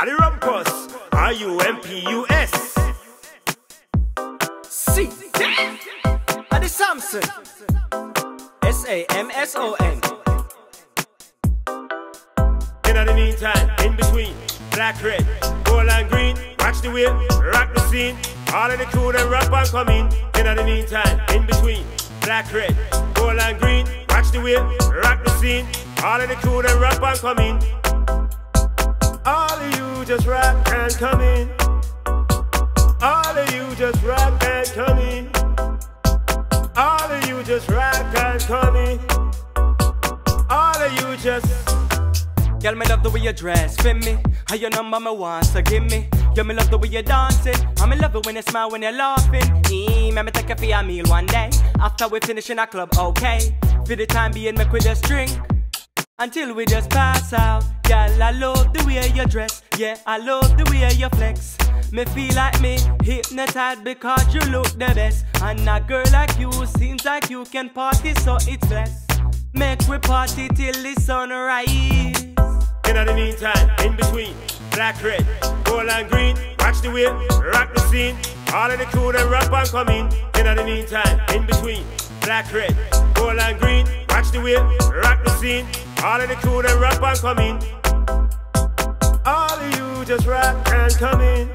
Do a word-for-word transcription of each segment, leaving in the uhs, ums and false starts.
Are you Rumpus? Are you M P U S? See, damn! Are you Samson? S A M S O N. In the meantime, in between, black, red, gold and green. Watch the wave, rock the scene. All of the crew that rap and come in. In the meantime, in between, black, red, gold and green. Watch the wave, rock the scene. All of the crew that rap and come in. All of you just rap and come in. All of you just rap and come in. All of you just rap and come in. All of you just. Girl, me love the way you dress, fit me. How your number me wants to give me. Girl, me love the way you dancing. I'm in love it when you smile, when you're laughing. Eee, me take you for a meal one day. After we finish in a club, okay. For the time being, me could just drink until we just pass out. Girl, I love the way you dress. Yeah, I love the way you flex. Me feel like me hypnotized because you look the best. And a girl like you seems like you can party, so it's less. Make we party till the sunrise. In the meantime, in between, black, red, gold and green. Watch the wave, rock the scene. All of the crew that rap and come in. In the meantime, in between, black, red, gold and green. Watch the wave, rock the scene. All of the crew that rap and come in. All of you just rap and come in.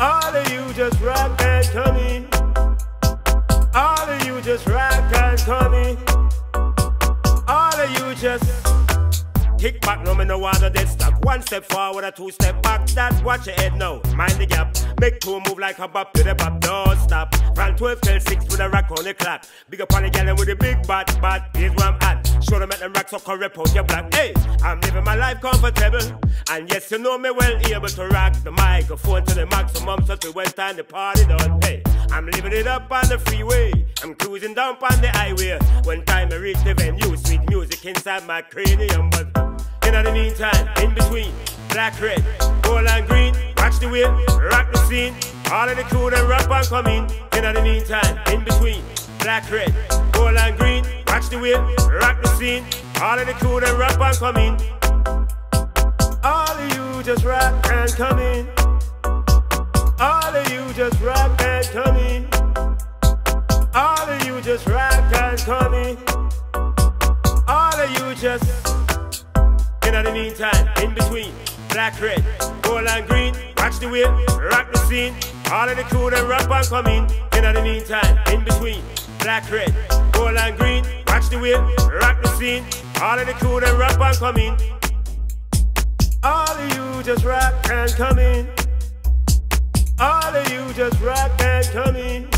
All of you just rap and come in. All of you just rap and come in. All of you just. Kick back, no me no water dead stock. One step forward, a two step back. That's watch your head now, mind the gap. Make two move like a bop to the bop, don't stop. From twelve till six with a rock on the clock. Big up on the gallon with a big bat, bat. Here's where I'm at. Show them at them racks, so can rip out your black. Hey, I'm living my life comfortable. And yes, you know me well, able to rock the microphone to the maximum. So we went on the party done, hey. I'm living it up on the freeway. I'm cruising down on the highway. When time I reach the venue, sweet music inside my cranium. But in the meantime, in between, black, red, gold and green. Watch the wave, rock the scene. All of the crew that rap and come in. In the meantime, in between, black, red, gold and green. Watch the wave, rock the scene. All of the crew that rap and come in. All of you just rap and come in. All of you just rap and come in. All of you just rap and come in. All of you just. In the meantime, in between, black, red, gold and green. Watch the wave, rock the scene. All of the crew that rap and come in. In the meantime, in between, black, red, gold and green. Watch the wave, rock the scene. All of the crew that rap and come in. All of you just rap and come in. All of you just rap and come in.